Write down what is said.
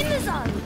in the zone.